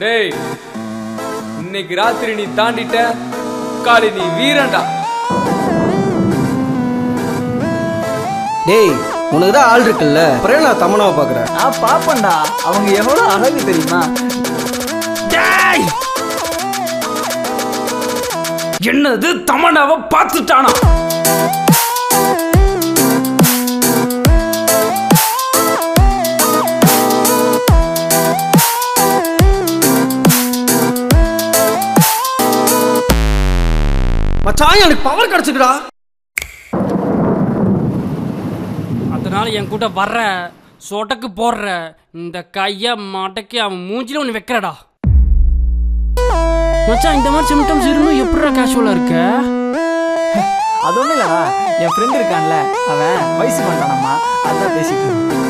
டேய், இன்னைக்கு ராத்திரி நீ தாண்டிட்ட, காலி நீ வீரண்டா. டேய், உனக்குதான் ஆள் இருக்குல்ல, பிரேனா தமனாவை பாக்குறேன். நான் பாப்பண்டா, அவங்க எவ்வளவு அழகு தெரியுமா. என்னது தமனாவை பார்த்துட்டானா? மச்சான், எனக்கு பவர் கிடைச்சிடுடா. அதனால என் கூட வர்ற, சொடக்கு போடுற, இந்த கைய மடக்கி அவன் மூஞ்சில ஒண்ணு வைக்கிறடா. மச்சான், இந்த மாதிரி சிம்டம்ஸ் இருந்தும் எப்படிடா கேஷுவலா இருக்க? அது ஒண்ணு இல்லடா, என் ஃப்ரெண்ட் இருக்கான்ல, அவன் வயசு பண்றானம்மா, அதான் பேசிட்டு